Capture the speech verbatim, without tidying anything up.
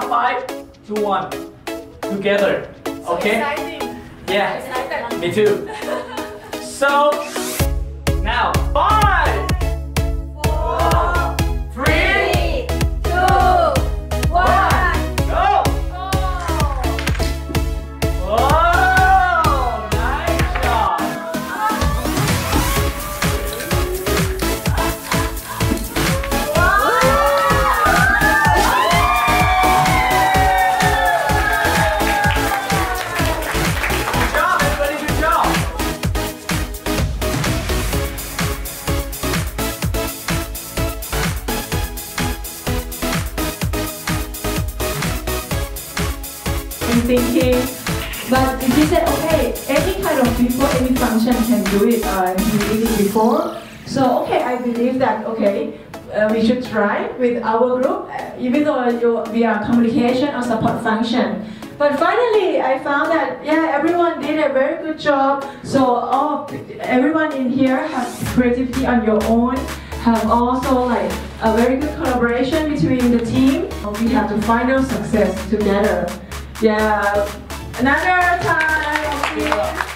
now five, two, one, together. So okay. Exciting. Yeah. Excited. Me too. So now five, four, three, two, one, go. Whoa! Nice job. Good job, everybody. Good job. I'm thinking, but he said, okay, any kind of people, any function can do it. Uh, he did it before, so okay, I believe that okay, uh, we should try with our group, uh, even though you, we are communication or support function. But finally, I found that yeah, everyone did a very good job. So all everyone in here has creativity on your own, have also like a very good collaboration between the team. We have to find our success together. Yeah, another time.